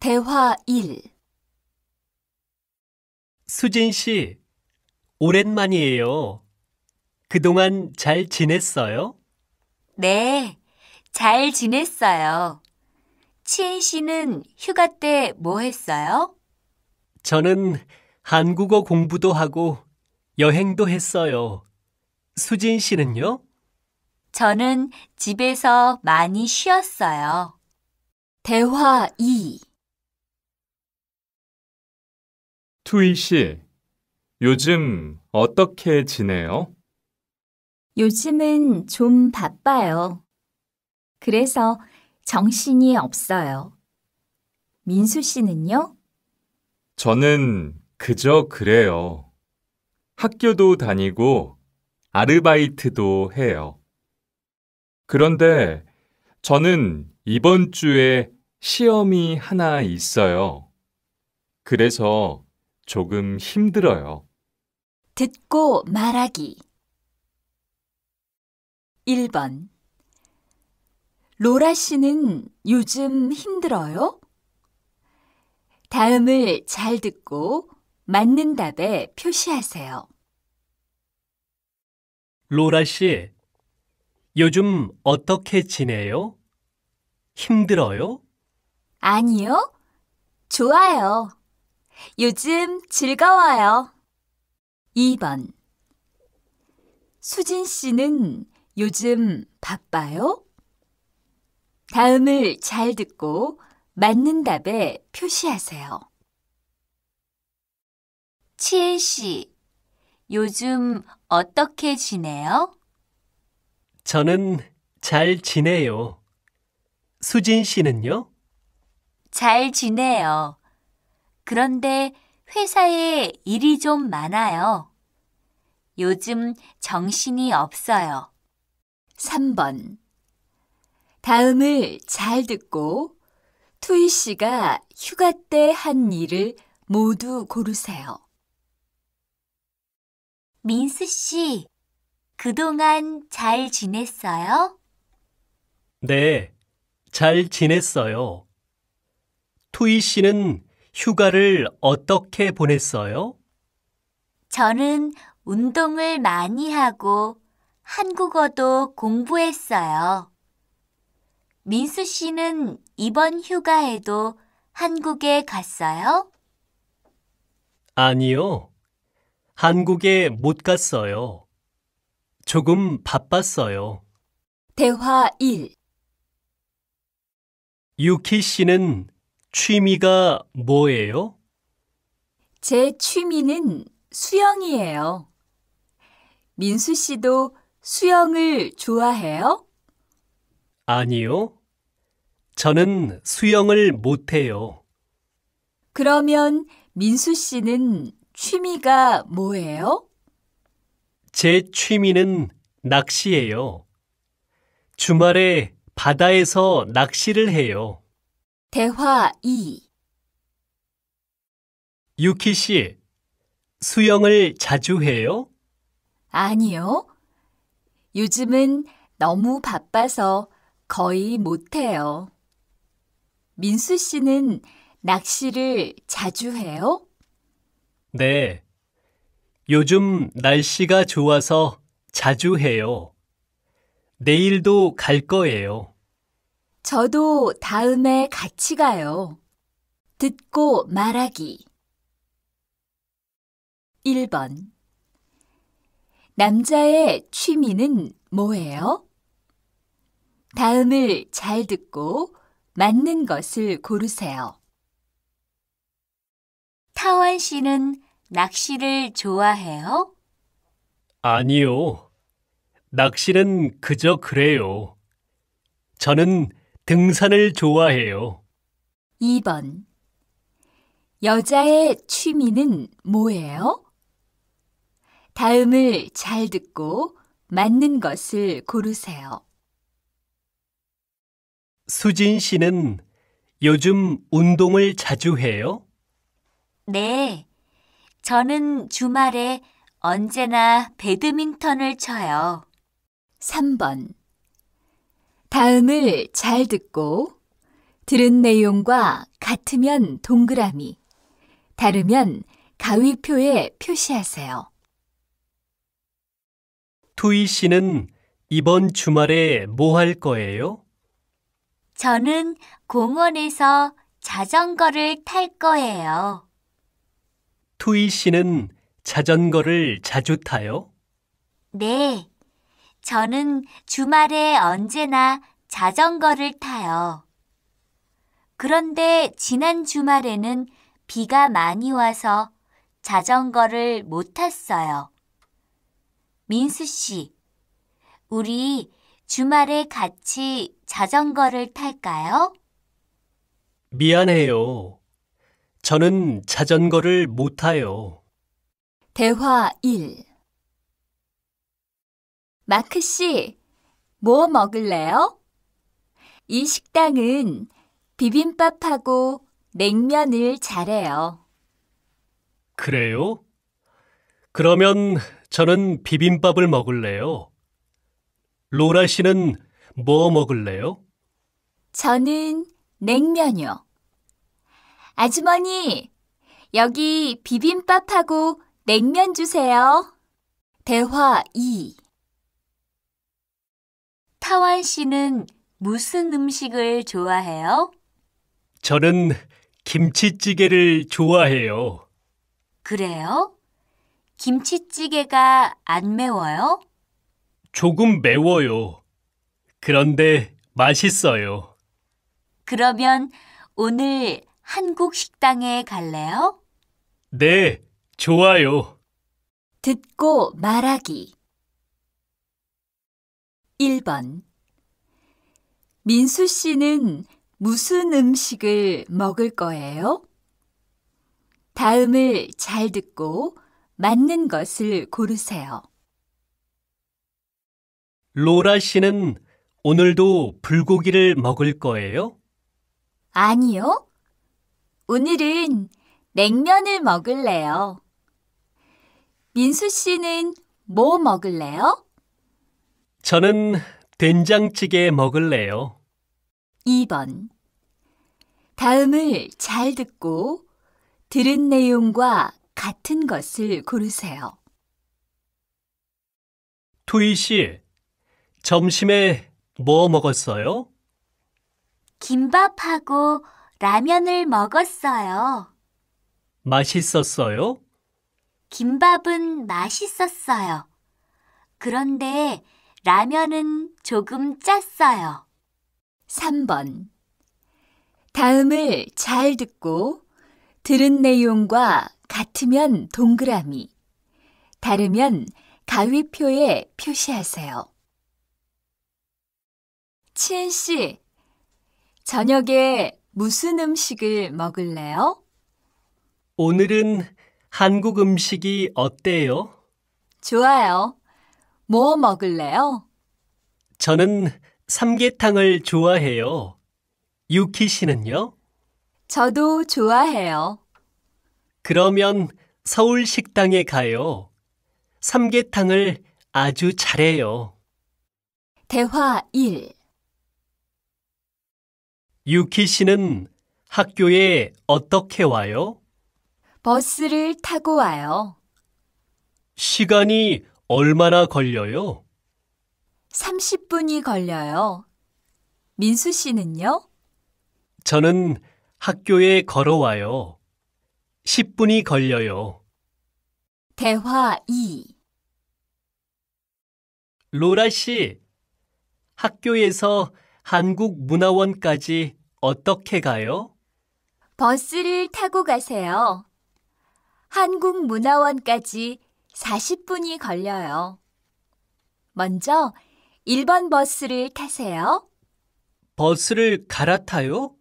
대화 1. 수진 씨, 오랜만이에요. 그동안 잘 지냈어요? 네, 잘 지냈어요. 치엔 씨는 휴가 때 뭐 했어요? 저는 한국어 공부도 하고 여행도 했어요. 수진 씨는요? 저는 집에서 많이 쉬었어요. 대화 2. 투이 씨, 요즘 어떻게 지내요? 요즘은 좀 바빠요. 그래서 정신이 없어요. 민수 씨는요? 저는 그저 그래요. 학교도 다니고 아르바이트도 해요. 그런데 저는 이번 주에 시험이 하나 있어요. 그래서 조금 힘들어요. 듣고 말하기 1번. 로라 씨는 요즘 힘들어요? 다음을 잘 듣고 맞는 답에 표시하세요. 로라 씨, 요즘 어떻게 지내요? 힘들어요? 아니요. 좋아요. 요즘 즐거워요. 2번. 수진 씨는 요즘 바빠요? 다음을 잘 듣고 맞는 답에 표시하세요. 치엔 씨, 요즘 어떻게 지내요? 저는 잘 지내요. 수진 씨는요? 잘 지내요. 그런데 회사에 일이 좀 많아요. 요즘 정신이 없어요. 3번. 다음을 잘 듣고 투이 씨가 휴가 때 한 일을 모두 고르세요. 민수 씨, 그동안 잘 지냈어요? 네, 잘 지냈어요. 투이 씨는 휴가를 어떻게 보냈어요? 저는 운동을 많이 하고 한국어도 공부했어요. 민수 씨는 이번 휴가에도 한국에 갔어요? 아니요. 한국에 못 갔어요. 조금 바빴어요. 대화 1. 유키 씨는 취미가 뭐예요? 제 취미는 수영이에요. 민수 씨도 수영을 좋아해요? 아니요. 저는 수영을 못해요. 그러면 민수 씨는 취미가 뭐예요? 제 취미는 낚시예요. 주말에 바다에서 낚시를 해요. 대화 2. 유키 씨, 수영을 자주 해요? 아니요. 요즘은 너무 바빠서 거의 못해요. 민수 씨는 낚시를 자주 해요? 네. 요즘 날씨가 좋아서 자주 해요. 내일도 갈 거예요. 저도 다음에 같이 가요. 듣고 말하기 1번. 남자의 취미는 뭐예요? 다음을 잘 듣고 맞는 것을 고르세요. 타원 씨는 낚시를 좋아해요? 아니요. 낚시는 그저 그래요. 저는 등산을 좋아해요. 2번. 여자의 취미는 뭐예요? 다음을 잘 듣고 맞는 것을 고르세요. 수진 씨는 요즘 운동을 자주 해요? 네, 저는 주말에 언제나 배드민턴을 쳐요. 3번. 다음을 잘 듣고 들은 내용과 같으면 동그라미, 다르면 가위표에 표시하세요. 투이 씨는 이번 주말에 뭐 할 거예요? 저는 공원에서 자전거를 탈 거예요. 투이 씨는 자전거를 자주 타요? 네, 저는 주말에 언제나 자전거를 타요. 그런데 지난 주말에는 비가 많이 와서 자전거를 못 탔어요. 민수 씨, 우리 주말에 같이 자전거를 탈까요? 미안해요. 저는 자전거를 못 타요. 대화 1. 마크 씨, 뭐 먹을래요? 이 식당은 비빔밥하고 냉면을 잘해요. 그래요? 그러면 저는 비빔밥을 먹을래요. 로라 씨는 뭐 먹을래요? 저는 냉면이요. 아주머니, 여기 비빔밥하고 냉면 주세요. 대화 2. 타완 씨는 무슨 음식을 좋아해요? 저는 김치찌개를 좋아해요. 그래요? 김치찌개가 안 매워요? 조금 매워요. 그런데 맛있어요. 그러면 오늘 한국 식당에 갈래요? 네, 좋아요. 듣고 말하기. 1번. 민수 씨는 무슨 음식을 먹을 거예요? 다음을 잘 듣고 맞는 것을 고르세요. 로라 씨는 오늘도 불고기를 먹을 거예요? 아니요. 오늘은 냉면을 먹을래요. 민수 씨는 뭐 먹을래요? 저는 된장찌개 먹을래요. 2번. 다음을 잘 듣고 들은 내용과 같은 것을 고르세요. 투이 씨, 점심에 뭐 먹었어요? 김밥하고 라면을 먹었어요. 맛있었어요? 김밥은 맛있었어요. 그런데 라면은 조금 짰어요. 3번. 다음을 잘 듣고 들은 내용과 같으면 동그라미, 다르면 가위표에 표시하세요. 치은 씨, 저녁에 무슨 음식을 먹을래요? 오늘은 한국 음식이 어때요? 좋아요. 뭐 먹을래요? 저는 삼계탕을 좋아해요. 유키 씨는요? 저도 좋아해요. 그러면 서울 식당에 가요. 삼계탕을 아주 잘해요. 대화 1. 유키 씨는 학교에 어떻게 와요? 버스를 타고 와요. 시간이 얼마나 걸려요? 30분이 걸려요. 민수 씨는요? 저는 학교에 걸어와요. 10분이 걸려요. 대화 2. 로라 씨, 학교에서 한국문화원까지 어떻게 가요? 버스를 타고 가세요. 한국문화원까지 40분이 걸려요. 먼저 1번 버스를 타세요. 버스를 갈아타요?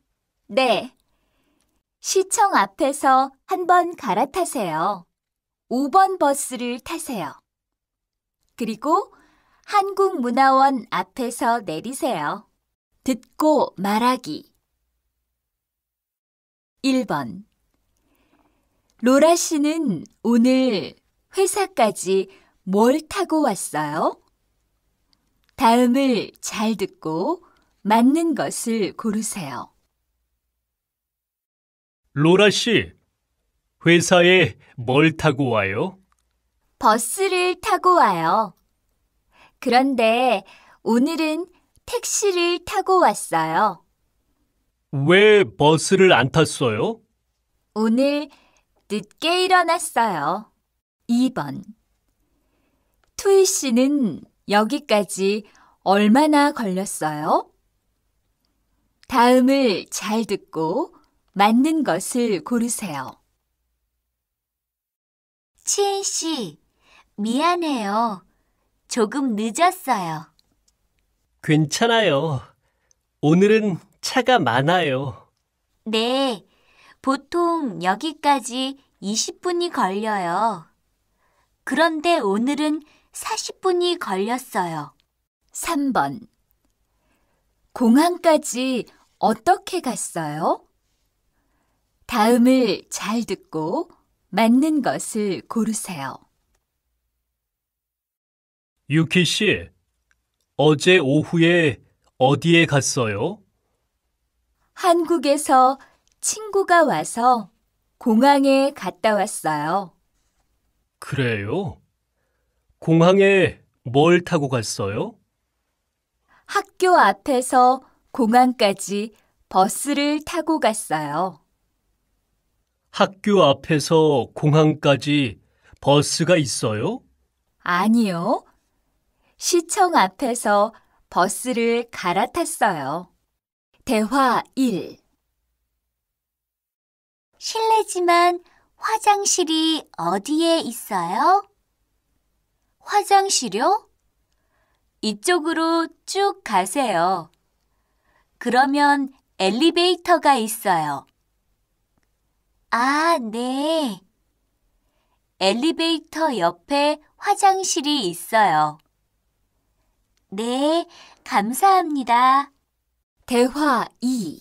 네. 시청 앞에서 한 번 갈아타세요. 5번 버스를 타세요. 그리고 한국문화원 앞에서 내리세요. 듣고 말하기. 1번. 로라 씨는 오늘 회사까지 뭘 타고 왔어요? 다음을 잘 듣고 맞는 것을 고르세요. 로라 씨, 회사에 뭘 타고 와요? 버스를 타고 와요. 그런데 오늘은 택시를 타고 왔어요. 왜 버스를 안 탔어요? 오늘 늦게 일어났어요. 2번. 투이 씨는 여기까지 얼마나 걸렸어요? 다음을 잘 듣고 맞는 것을 고르세요. 치엔 씨, 미안해요. 조금 늦었어요. 괜찮아요. 오늘은 차가 많아요. 네, 보통 여기까지 20분이 걸려요. 그런데 오늘은 40분이 걸렸어요. 3번. 공항까지 어떻게 갔어요? 다음을 잘 듣고 맞는 것을 고르세요. 유키 씨, 어제 오후에 어디에 갔어요? 한국에서 친구가 와서 공항에 갔다 왔어요. 그래요? 공항에 뭘 타고 갔어요? 학교 앞에서 공항까지 버스를 타고 갔어요. 학교 앞에서 공항까지 버스가 있어요? 아니요. 시청 앞에서 버스를 갈아탔어요. 대화 1. 실례지만 화장실이 어디에 있어요? 화장실요? 이쪽으로 쭉 가세요. 그러면 엘리베이터가 있어요. 아, 네. 엘리베이터 옆에 화장실이 있어요. 네, 감사합니다. 대화 2.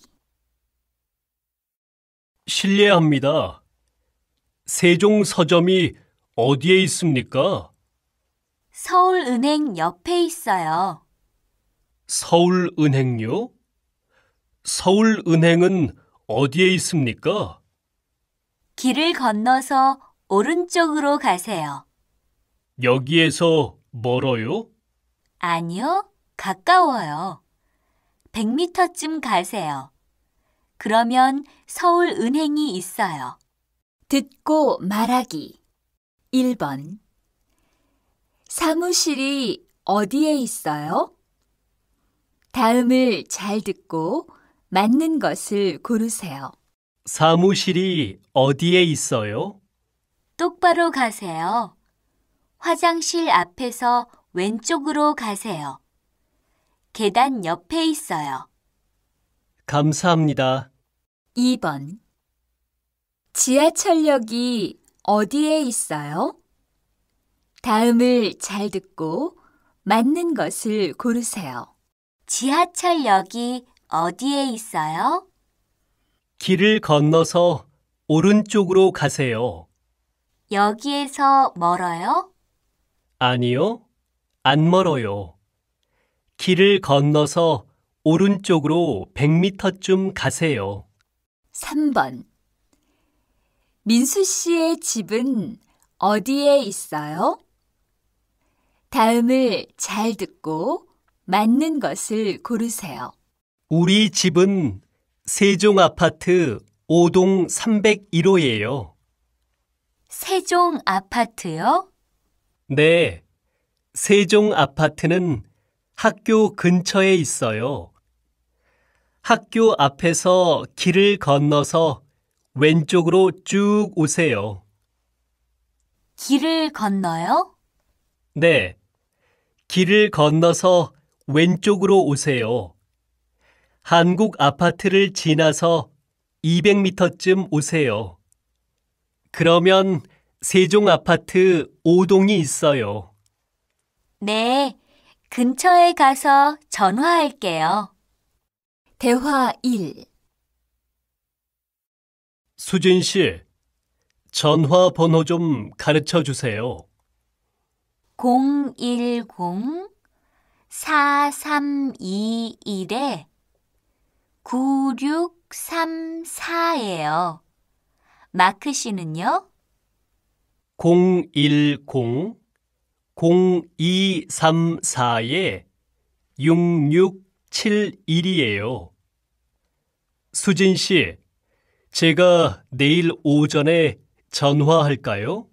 실례합니다. 세종 서점이 어디에 있습니까? 서울은행 옆에 있어요. 서울은행요? 서울은행은 어디에 있습니까? 길을 건너서 오른쪽으로 가세요. 여기에서 멀어요? 아니요, 가까워요. 100m쯤 가세요. 그러면 서울은행이 있어요. 듣고 말하기. 1번. 사무실이 어디에 있어요? 다음을 잘 듣고 맞는 것을 고르세요. 사무실이 어디에 있어요? 똑바로 가세요. 화장실 앞에서 왼쪽으로 가세요. 계단 옆에 있어요. 감사합니다. 2번. 지하철역이 어디에 있어요? 다음을 잘 듣고 맞는 것을 고르세요. 지하철역이 어디에 있어요? 길을 건너서 오른쪽으로 가세요. 여기에서 멀어요? 아니요, 안 멀어요. 길을 건너서 오른쪽으로 100m쯤 가세요. 3번. 민수 씨의 집은 어디에 있어요? 다음을 잘 듣고 맞는 것을 고르세요. 우리 집은 세종 아파트 5동 301호예요. 세종 아파트요? 네, 세종 아파트는 학교 근처에 있어요. 학교 앞에서 길을 건너서 왼쪽으로 쭉 오세요. 길을 건너요? 네, 길을 건너서 왼쪽으로 오세요. 한국 아파트를 지나서 200m쯤 오세요. 그러면 세종 아파트 5동이 있어요. 네, 근처에 가서 전화할게요. 대화 1. 수진 씨, 전화 번호 좀 가르쳐 주세요. 010-4321-9634예요. 마크 씨는요? 010-0234-6671이에요. 수진 씨, 제가 내일 오전에 전화할까요?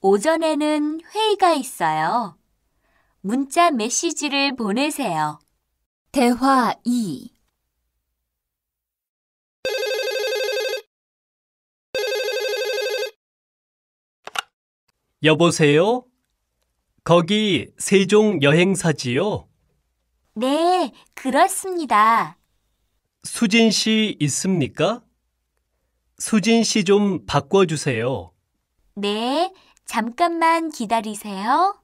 오전에는 회의가 있어요. 문자 메시지를 보내세요. 대화 2. 여보세요? 거기 세종 여행사지요? 네, 그렇습니다. 수진 씨 있습니까? 수진 씨 좀 바꿔주세요. 네, 잠깐만 기다리세요.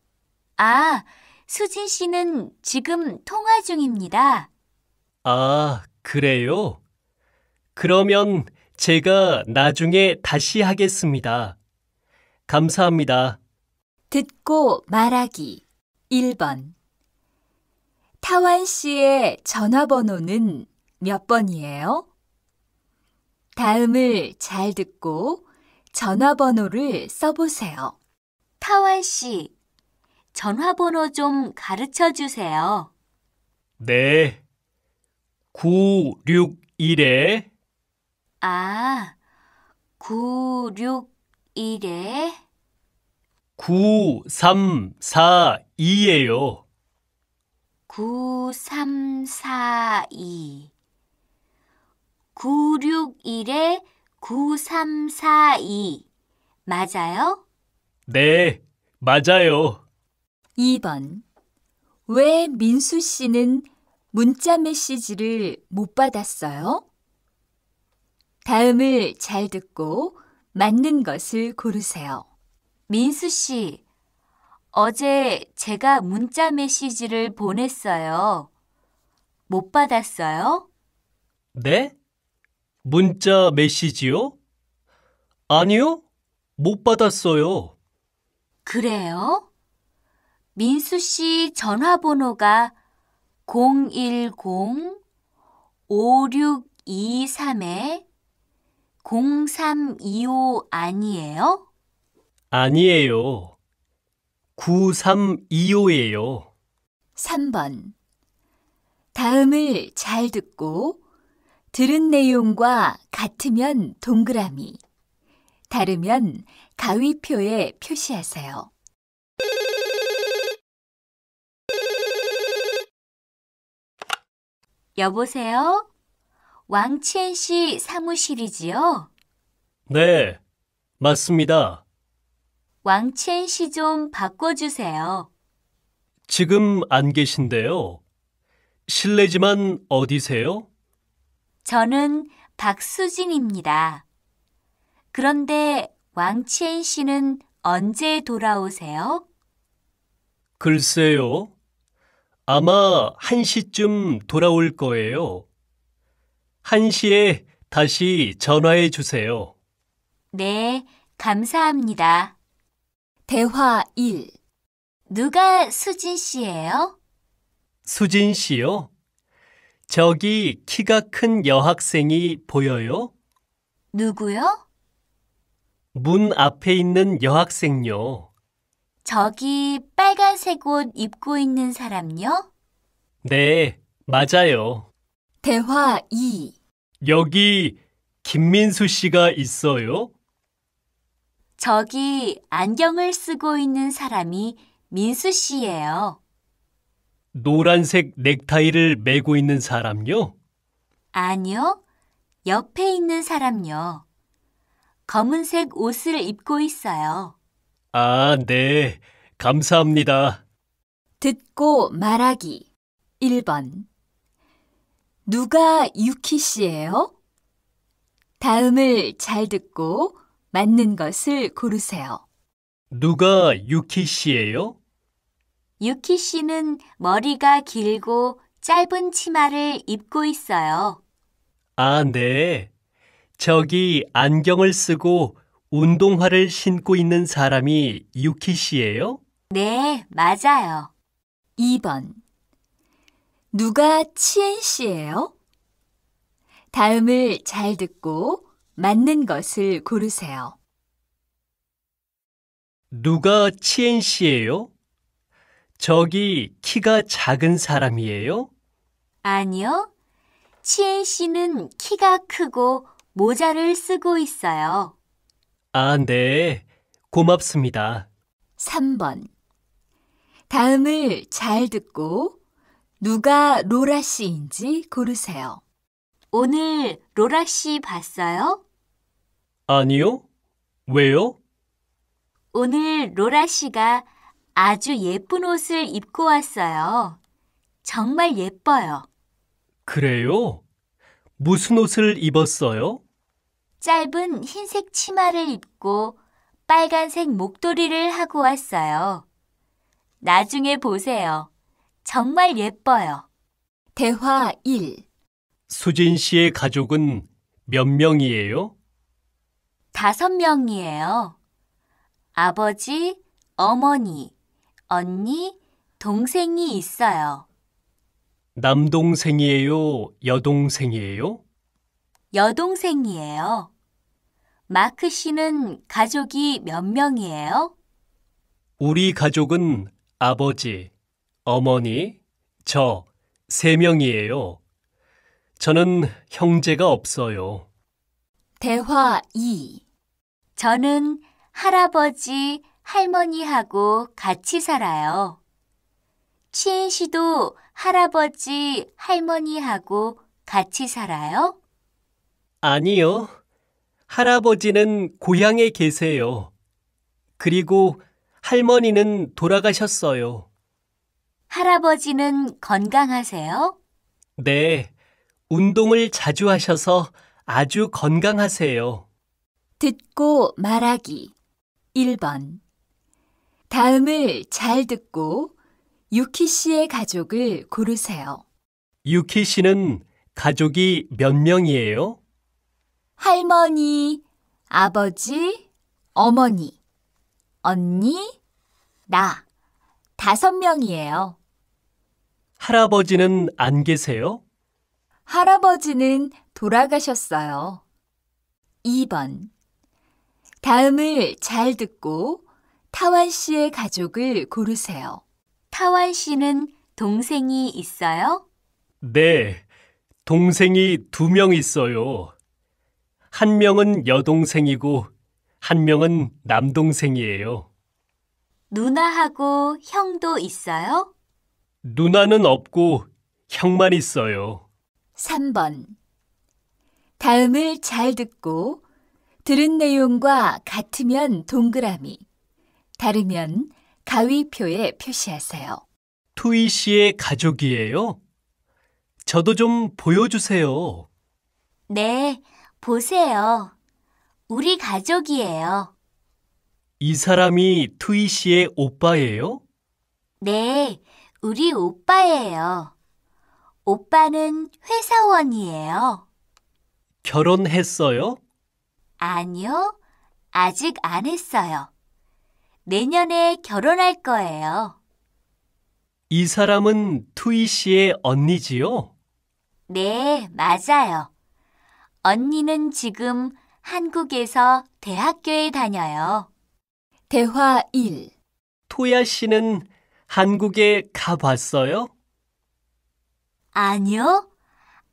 아, 수진 씨는 지금 통화 중입니다. 아, 그래요? 그러면 제가 나중에 다시 하겠습니다. 감사합니다. 듣고 말하기 1번. 타완 씨의 전화번호는 몇 번이에요? 다음을 잘 듣고 전화번호를 써보세요. 타완 씨, 전화번호 좀 가르쳐 주세요. 네, 961에 아, 961에 9342예요. 9342 961에 9342 맞아요? 네, 맞아요. 2번. 왜 민수 씨는 문자 메시지를 못 받았어요? 다음을 잘 듣고 맞는 것을 고르세요. 민수 씨, 어제 제가 문자 메시지를 보냈어요. 못 받았어요? 네? 문자 메시지요? 아니요, 못 받았어요. 그래요? 민수 씨 전화번호가 010-5623-0325 아니에요? 아니에요. 9325예요. 3번. 다음을 잘 듣고 들은 내용과 같으면 동그라미, 다르면 가위표에 표시하세요. 여보세요? 왕치엔 씨 사무실이지요? 네, 맞습니다. 왕치엔 씨 좀 바꿔주세요. 지금 안 계신데요. 실례지만 어디세요? 저는 박수진입니다. 그런데 왕치엔 씨는 언제 돌아오세요? 글쎄요. 아마 1시쯤 돌아올 거예요. 1시에 다시 전화해 주세요. 네, 감사합니다. 대화 1. 누가 수진 씨예요? 수진 씨요? 저기 키가 큰 여학생이 보여요? 누구요? 문 앞에 있는 여학생요. 저기 빨간색 옷 입고 있는 사람요? 네, 맞아요. 대화 2. 여기 김민수 씨가 있어요? 저기 안경을 쓰고 있는 사람이 민수 씨예요. 노란색 넥타이를 메고 있는 사람요? 아니요, 옆에 있는 사람요. 검은색 옷을 입고 있어요. 아, 네, 감사합니다. 듣고 말하기 1번. 누가 유키 씨예요? 다음을 잘 듣고 맞는 것을 고르세요. 누가 유키 씨예요? 유키 씨는 머리가 길고 짧은 치마를 입고 있어요. 아, 네. 저기 안경을 쓰고 운동화를 신고 있는 사람이 유키 씨예요? 네, 맞아요. 2번. 누가 치엔 씨예요? 다음을 잘 듣고 맞는 것을 고르세요. 누가 치엔 씨예요? 저기 키가 작은 사람이에요? 아니요. 치엔 씨는 키가 크고 모자를 쓰고 있어요. 아, 네. 고맙습니다. 3번. 다음을 잘 듣고 누가 로라 씨인지 고르세요. 오늘 로라 씨 봤어요? 아니요. 왜요? 오늘 로라 씨가 아주 예쁜 옷을 입고 왔어요. 정말 예뻐요. 그래요? 무슨 옷을 입었어요? 짧은 흰색 치마를 입고 빨간색 목도리를 하고 왔어요. 나중에 보세요. 정말 예뻐요. 대화 1. 수진 씨의 가족은 몇 명이에요? 5명이에요. 아버지, 어머니, 언니, 동생이 있어요. 남동생이에요? 여동생이에요? 여동생이에요. 마크 씨는 가족이 몇 명이에요? 우리 가족은 아버지, 어머니, 저 3명이에요. 저는 형제가 없어요. 대화 2. 저는 할아버지, 할머니하고 같이 살아요. 치엔 씨도 할아버지, 할머니하고 같이 살아요? 아니요. 할아버지는 고향에 계세요. 그리고 할머니는 돌아가셨어요. 할아버지는 건강하세요? 네. 운동을 자주 하셔서 아주 건강하세요. 듣고 말하기 1번. 다음을 잘 듣고 유키 씨의 가족을 고르세요. 유키 씨는 가족이 몇 명이에요? 할머니, 아버지, 어머니, 언니, 나 5명이에요. 할아버지는 안 계세요? 할아버지는 돌아가셨어요. 2번. 다음을 잘 듣고 타완 씨의 가족을 고르세요. 타완 씨는 동생이 있어요? 네, 동생이 2명 있어요. 1명은 여동생이고 1명은 남동생이에요. 누나하고 형도 있어요? 누나는 없고 형만 있어요. 3번. 다음을 잘 듣고 들은 내용과 같으면 동그라미, 다르면 가위표에 표시하세요. 투이 씨의 가족이에요? 저도 좀 보여주세요. 네, 보세요. 우리 가족이에요. 이 사람이 투이 씨의 오빠예요? 네, 우리 오빠예요. 오빠는 회사원이에요. 결혼했어요? 아니요, 아직 안 했어요. 내년에 결혼할 거예요. 이 사람은 투이 씨의 언니지요? 네, 맞아요. 언니는 지금 한국에서 대학교에 다녀요. 대화 1. 토야 씨는 한국에 가봤어요? 아니요,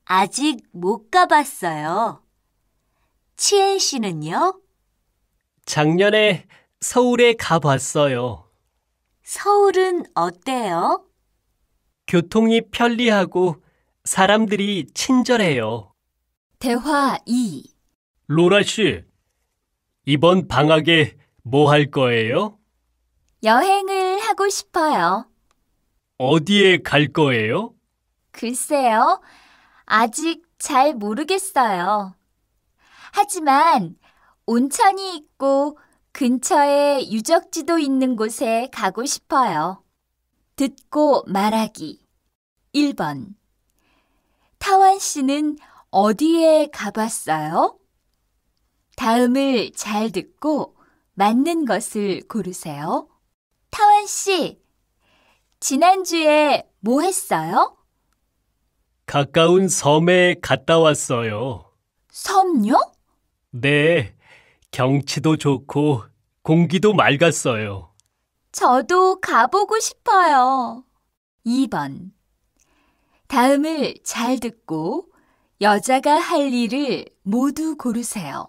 아직 못 가봤어요. 치엔 씨는요? 작년에 서울에 가봤어요. 서울은 어때요? 교통이 편리하고 사람들이 친절해요. 대화 2. 로라 씨, 이번 방학에 뭐 할 거예요? 여행을 하고 싶어요. 어디에 갈 거예요? 글쎄요, 아직 잘 모르겠어요. 하지만 온천이 있고 근처에 유적지도 있는 곳에 가고 싶어요. 듣고 말하기 1번. 타완 씨는 어디에 가봤어요? 다음을 잘 듣고 맞는 것을 고르세요. 타완 씨, 지난주에 뭐 했어요? 가까운 섬에 갔다 왔어요. 섬요? 네, 경치도 좋고 공기도 맑았어요. 저도 가보고 싶어요. 2번. 다음을 잘 듣고 여자가 할 일을 모두 고르세요.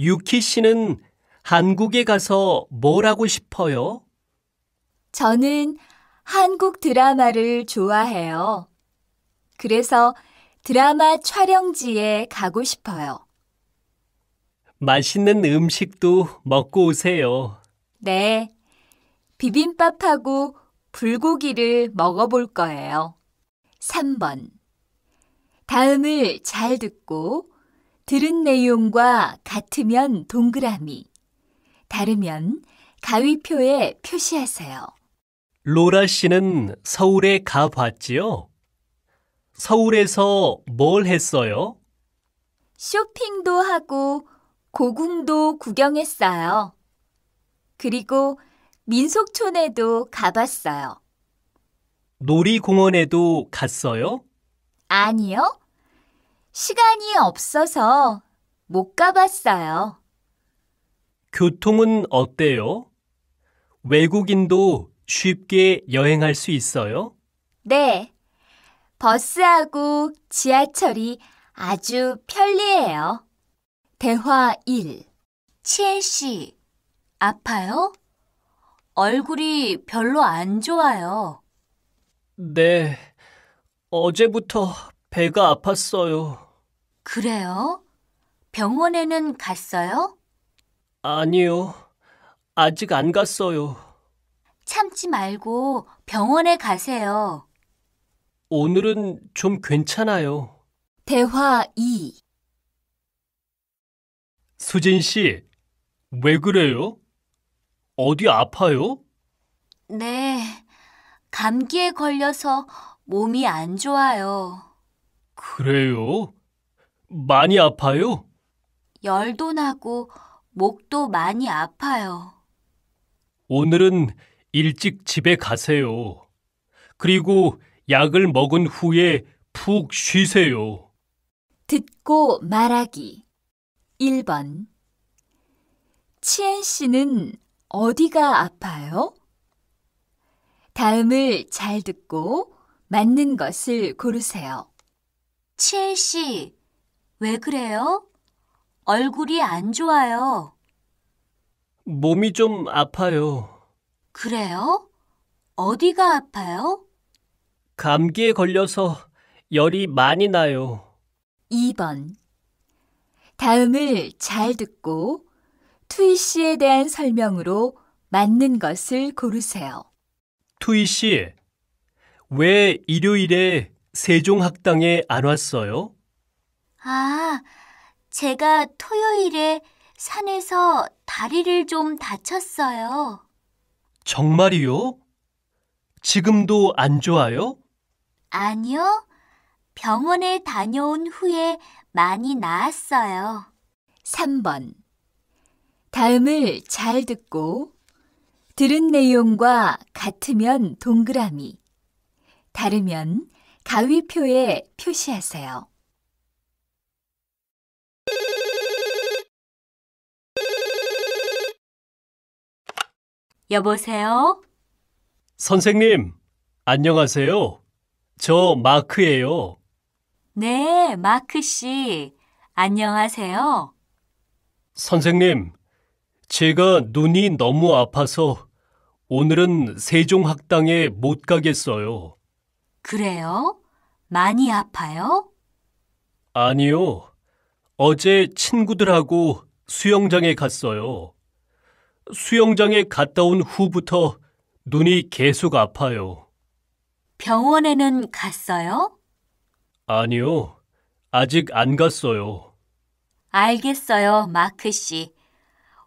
유키 씨는 한국에 가서 뭘 하고 싶어요? 저는 한국 드라마를 좋아해요. 그래서 드라마 촬영지에 가고 싶어요. 맛있는 음식도 먹고 오세요. 네, 비빔밥하고 불고기를 먹어볼 거예요. 3번. 다음을 잘 듣고 들은 내용과 같으면 동그라미, 다르면 가위표에 표시하세요. 로라 씨는 서울에 가봤지요? 서울에서 뭘 했어요? 쇼핑도 하고 고궁도 구경했어요. 그리고 민속촌에도 가봤어요. 놀이공원에도 갔어요? 아니요. 시간이 없어서 못 가봤어요. 교통은 어때요? 외국인도 쉽게 여행할 수 있어요? 네. 버스하고 지하철이 아주 편리해요. 대화 1. 치엔 씨, 아파요? 얼굴이 별로 안 좋아요. 네, 어제부터 배가 아팠어요. 그래요? 병원에는 갔어요? 아니요, 아직 안 갔어요. 참지 말고 병원에 가세요. 오늘은 좀 괜찮아요. 대화 2. 수진 씨, 왜 그래요? 어디 아파요? 네, 감기에 걸려서 몸이 안 좋아요. 그래요? 많이 아파요? 열도 나고 목도 많이 아파요. 오늘은 일찍 집에 가세요. 그리고 약을 먹은 후에 푹 쉬세요. 듣고 말하기. 1번. 치엔 씨는 어디가 아파요? 다음을 잘 듣고 맞는 것을 고르세요. 치엔 씨, 왜 그래요? 얼굴이 안 좋아요. 몸이 좀 아파요. 그래요? 어디가 아파요? 감기에 걸려서 열이 많이 나요. 2번. 다음을 잘 듣고 투이 씨에 대한 설명으로 맞는 것을 고르세요. 투이 씨, 왜 일요일에 세종학당에 안 왔어요? 아, 제가 토요일에 산에서 다리를 좀 다쳤어요. 정말이요? 지금도 안 좋아요? 아니요. 병원에 다녀온 후에 많이 나았어요. 3번. 다음을 잘 듣고 들은 내용과 같으면 동그라미, 다르면 가위표에 표시하세요. 여보세요? 선생님, 안녕하세요. 저 마크예요. 네, 마크 씨, 안녕하세요. 선생님, 제가 눈이 너무 아파서 오늘은 세종학당에 못 가겠어요. 그래요? 많이 아파요? 아니요. 어제 친구들하고 수영장에 갔어요. 수영장에 갔다 온 후부터 눈이 계속 아파요. 병원에는 갔어요? 아니요. 아직 안 갔어요. 알겠어요, 마크 씨.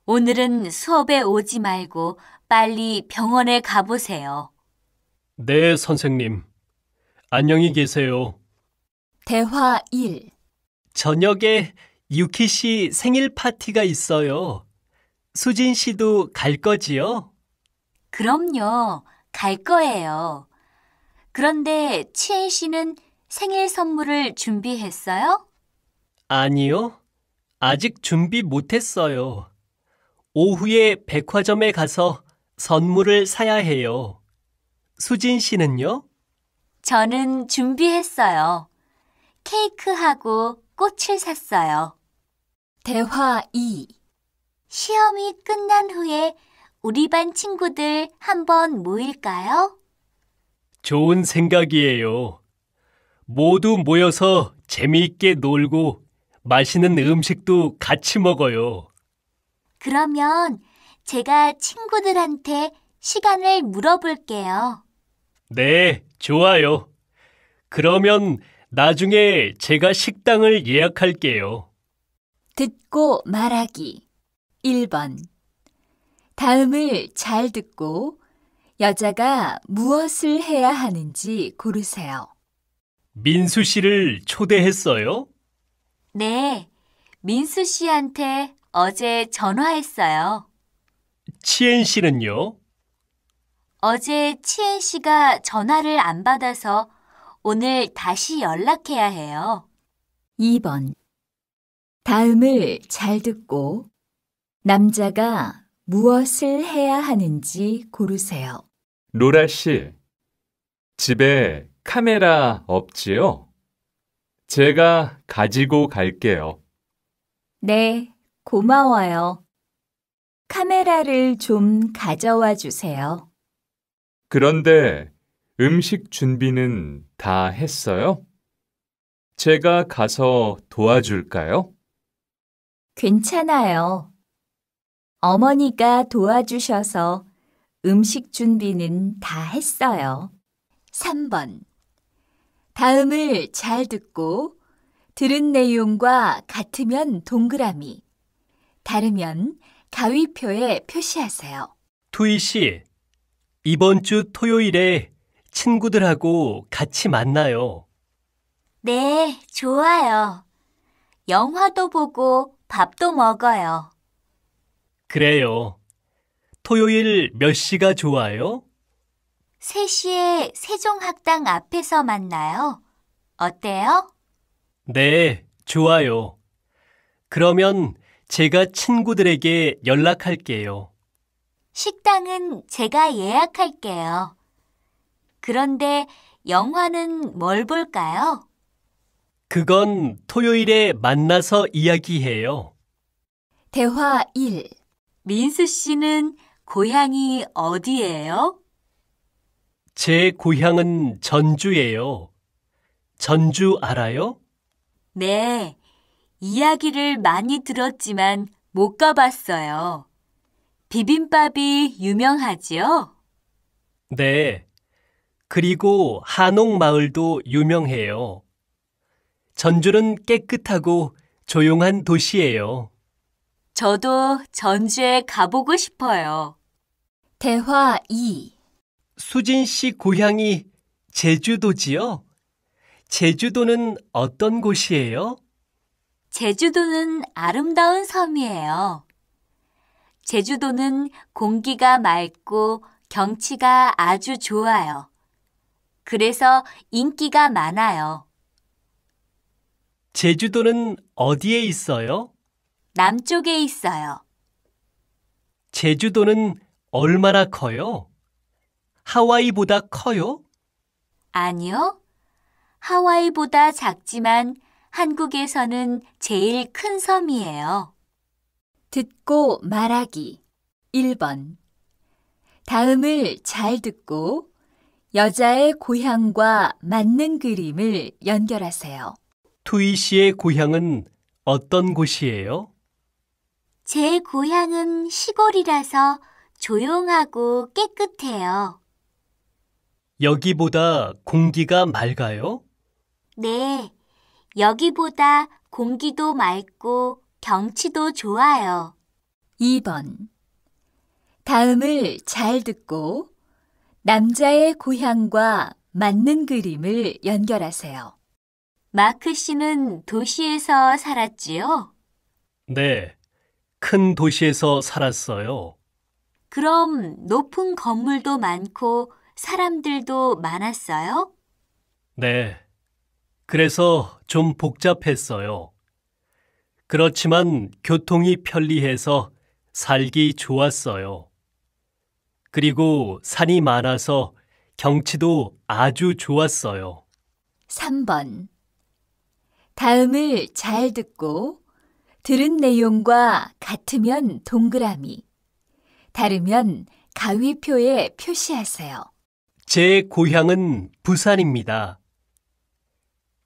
오늘은 수업에 오지 말고 빨리 병원에 가보세요. 네, 선생님. 안녕히 계세요. 대화 1. 저녁에 유키 씨 생일 파티가 있어요. 수진 씨도 갈 거지요? 그럼요, 갈 거예요. 그런데 치엔 씨는 생일 선물을 준비했어요? 아니요, 아직 준비 못했어요. 오후에 백화점에 가서 선물을 사야 해요. 수진 씨는요? 저는 준비했어요. 케이크하고 꽃을 샀어요. 대화 2. 시험이 끝난 후에 우리 반 친구들 한번 모일까요? 좋은 생각이에요. 모두 모여서 재미있게 놀고 맛있는 음식도 같이 먹어요. 그러면 제가 친구들한테 시간을 물어볼게요. 네, 좋아요. 그러면 나중에 제가 식당을 예약할게요. 듣고 말하기 1번. 다음을 잘 듣고 여자가 무엇을 해야 하는지 고르세요. 민수 씨를 초대했어요? 네, 민수 씨한테 어제 전화했어요. 치엔 씨는요? 어제 치엔 씨가 전화를 안 받아서 오늘 다시 연락해야 해요. 2번. 다음을 잘 듣고 남자가 무엇을 해야 하는지 고르세요. 로라 씨, 집에 카메라 없지요? 제가 가지고 갈게요. 네, 고마워요. 카메라를 좀 가져와 주세요. 그런데 음식 준비는 다 했어요? 제가 가서 도와줄까요? 괜찮아요. 어머니가 도와주셔서 음식 준비는 다 했어요. 3번. 다음을 잘 듣고 들은 내용과 같으면 동그라미, 다르면 가위표에 표시하세요. 투이 씨, 이번 주 토요일에 친구들하고 같이 만나요. 네, 좋아요. 영화도 보고 밥도 먹어요. 그래요. 토요일 몇 시가 좋아요? 3시에 세종학당 앞에서 만나요. 어때요? 네, 좋아요. 그러면 제가 친구들에게 연락할게요. 식당은 제가 예약할게요. 그런데 영화는 뭘 볼까요? 그건 토요일에 만나서 이야기해요. 대화 1. 민수 씨는 고향이 어디예요? 제 고향은 전주예요. 전주 알아요? 네, 이야기를 많이 들었지만 못 가봤어요. 비빔밥이 유명하지요? 네, 그리고 한옥마을도 유명해요. 전주는 깨끗하고 조용한 도시예요. 저도 전주에 가보고 싶어요. 대화 2. 수진 씨 고향이 제주도지요? 제주도는 어떤 곳이에요? 제주도는 아름다운 섬이에요. 제주도는 공기가 맑고 경치가 아주 좋아요. 그래서 인기가 많아요. 제주도는 어디에 있어요? 남쪽에 있어요. 제주도는 얼마나 커요? 하와이보다 커요? 아니요. 하와이보다 작지만 한국에서는 제일 큰 섬이에요. 듣고 말하기 1번. 다음을 잘 듣고 여자의 고향과 맞는 그림을 연결하세요. 투이 씨의 고향은 어떤 곳이에요? 제 고향은 시골이라서 조용하고 깨끗해요. 여기보다 공기가 맑아요? 네, 여기보다 공기도 맑고 경치도 좋아요. 2번. 다음을 잘 듣고 남자의 고향과 맞는 그림을 연결하세요. 마크 씨는 도시에서 살았지요? 네, 큰 도시에서 살았어요. 그럼 높은 건물도 많고 사람들도 많았어요? 네, 그래서 좀 복잡했어요. 그렇지만 교통이 편리해서 살기 좋았어요. 그리고 산이 많아서 경치도 아주 좋았어요. 3번. 다음을 잘 듣고 들은 내용과 같으면 동그라미, 다르면 가위표에 표시하세요. 제 고향은 부산입니다.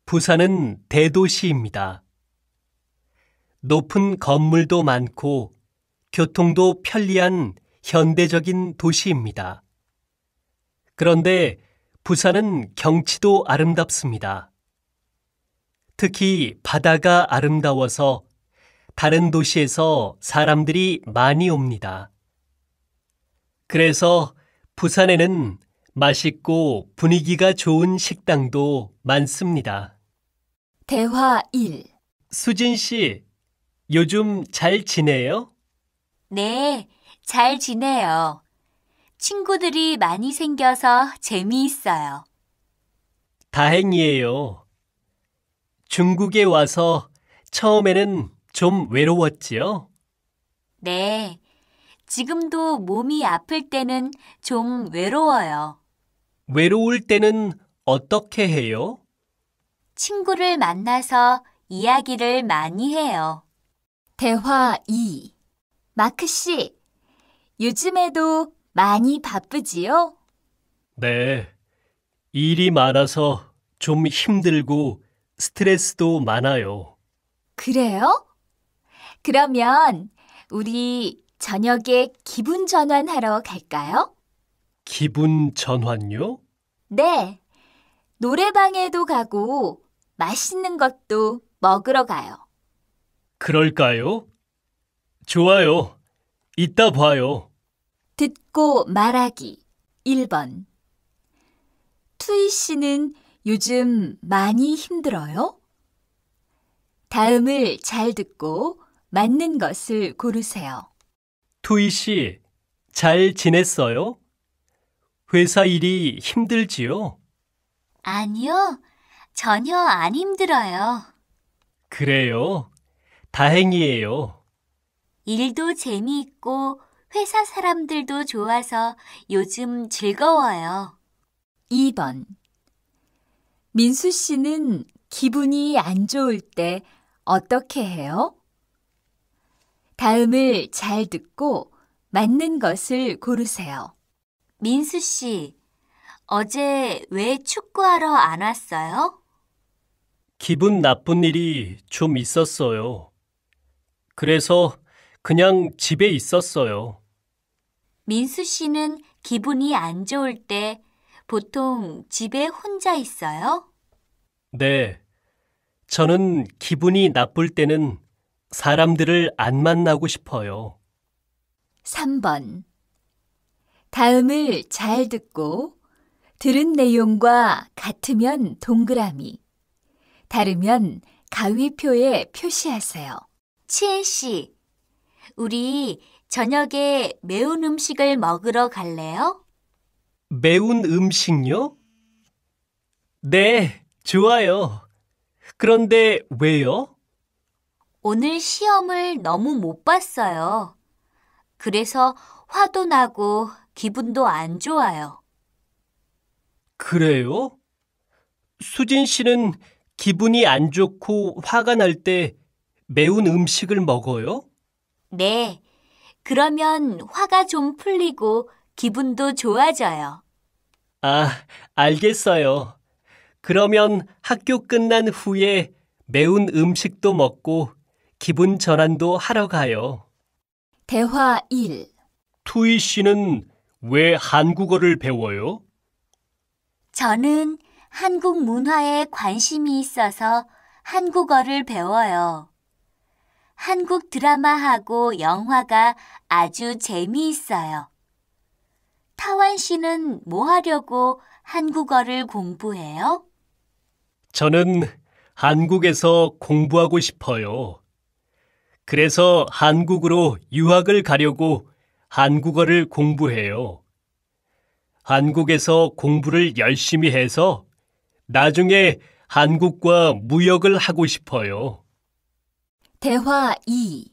부산은 대도시입니다. 높은 건물도 많고 교통도 편리한 현대적인 도시입니다. 그런데 부산은 경치도 아름답습니다. 특히 바다가 아름다워서 다른 도시에서 사람들이 많이 옵니다. 그래서 부산에는 맛있고 분위기가 좋은 식당도 많습니다. 대화 1. 수진 씨, 요즘 잘 지내요? 네, 잘 지내요. 친구들이 많이 생겨서 재미있어요. 다행이에요. 중국에 와서 처음에는 좀 외로웠지요? 네, 지금도 몸이 아플 때는 좀 외로워요. 외로울 때는 어떻게 해요? 친구를 만나서 이야기를 많이 해요. 대화 2. 마크 씨, 요즘에도 많이 바쁘지요? 네, 일이 많아서 좀 힘들고 스트레스도 많아요. 그래요? 그러면 우리 저녁에 기분 전환하러 갈까요? 기분 전환요? 네, 노래방에도 가고 맛있는 것도 먹으러 가요. 그럴까요? 좋아요. 이따 봐요. 듣고 말하기 1번. 투이 씨는 요즘 많이 힘들어요? 다음을 잘 듣고 맞는 것을 고르세요. 투이 씨, 잘 지냈어요? 회사 일이 힘들지요? 아니요, 전혀 안 힘들어요. 그래요? 다행이에요. 일도 재미있고 회사 사람들도 좋아서 요즘 즐거워요. 2번. 민수 씨는 기분이 안 좋을 때 어떻게 해요? 다음을 잘 듣고 맞는 것을 고르세요. 민수 씨, 어제 왜 축구하러 안 왔어요? 기분 나쁜 일이 좀 있었어요. 그래서 그냥 집에 있었어요. 민수 씨는 기분이 안 좋을 때 보통 집에 혼자 있어요? 네, 저는 기분이 나쁠 때는 사람들을 안 만나고 싶어요. 3번. 다음을 잘 듣고 들은 내용과 같으면 동그라미, 다르면 가위표에 표시하세요. 치엔 씨, 우리 저녁에 매운 음식을 먹으러 갈래요? 매운 음식요? 네, 좋아요. 그런데 왜요? 오늘 시험을 너무 못 봤어요. 그래서 화도 나고 기분도 안 좋아요. 그래요? 수진 씨는 기분이 안 좋고 화가 날 때 매운 음식을 먹어요? 네, 그러면 화가 좀 풀리고 기분도 좋아져요. 아, 알겠어요. 그러면 학교 끝난 후에 매운 음식도 먹고 기분 전환도 하러 가요. 대화 1. 투이 씨는 왜 한국어를 배워요? 저는 한국 문화에 관심이 있어서 한국어를 배워요. 한국 드라마하고 영화가 아주 재미있어요. 타완 씨는 뭐 하려고 한국어를 공부해요? 저는 한국에서 공부하고 싶어요. 그래서 한국으로 유학을 가려고 한국어를 공부해요. 한국에서 공부를 열심히 해서 나중에 한국과 무역을 하고 싶어요. 대화 2.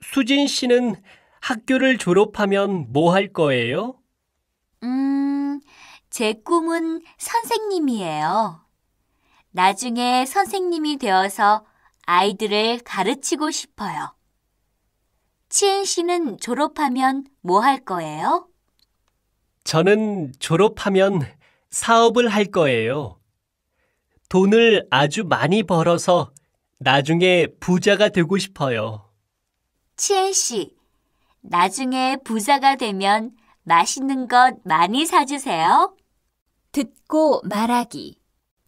수진 씨는 학교를 졸업하면 뭐 할 거예요? 제 꿈은 선생님이에요. 나중에 선생님이 되어서 아이들을 가르치고 싶어요. 치은 씨는 졸업하면 뭐 할 거예요? 저는 졸업하면 사업을 할 거예요. 돈을 아주 많이 벌어서 나중에 부자가 되고 싶어요. 치은 씨, 나중에 부자가 되면 맛있는 것 많이 사주세요. 듣고 말하기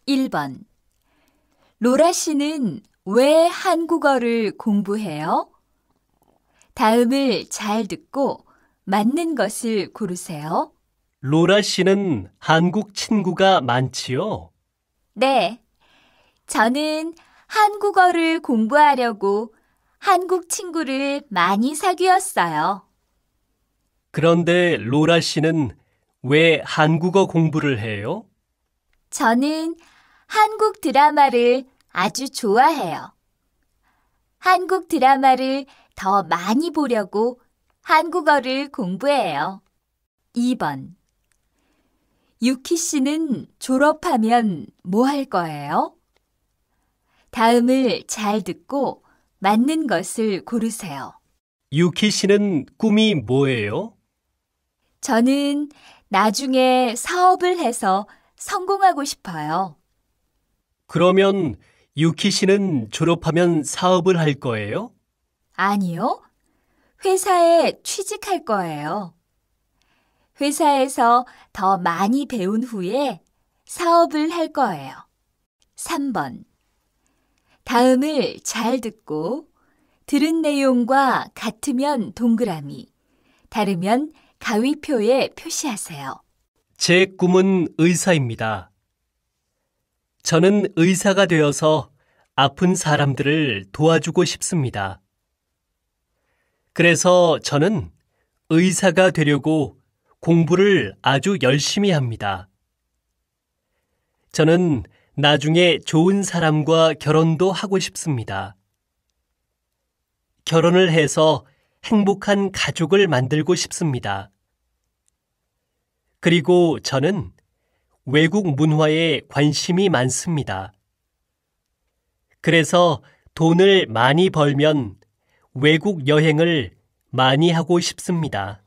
1번. 로라 씨는 왜 한국어를 공부해요? 다음을 잘 듣고 맞는 것을 고르세요. 로라 씨는 한국 친구가 많지요? 네, 저는 한국어를 공부하려고 한국 친구를 많이 사귀었어요. 그런데 로라 씨는 왜 한국어 공부를 해요? 저는 한국 드라마를 아주 좋아해요. 한국 드라마를 더 많이 보려고 한국어를 공부해요. 2번. 유키 씨는 졸업하면 뭐 할 거예요? 다음을 잘 듣고 맞는 것을 고르세요. 유키 씨는 꿈이 뭐예요? 저는 나중에 사업을 해서 성공하고 싶어요. 그러면 유키 씨는 졸업하면 사업을 할 거예요? 아니요. 회사에 취직할 거예요. 회사에서 더 많이 배운 후에 사업을 할 거예요. 3번. 다음을 잘 듣고 들은 내용과 같으면 동그라미, 다르면 가위표에 표시하세요. 제 꿈은 의사입니다. 저는 의사가 되어서 아픈 사람들을 도와주고 싶습니다. 그래서 저는 의사가 되려고 공부를 아주 열심히 합니다. 저는 나중에 좋은 사람과 결혼도 하고 싶습니다. 결혼을 해서 행복한 가족을 만들고 싶습니다. 그리고 저는 외국 문화에 관심이 많습니다. 그래서 돈을 많이 벌면 외국 여행을 많이 하고 싶습니다.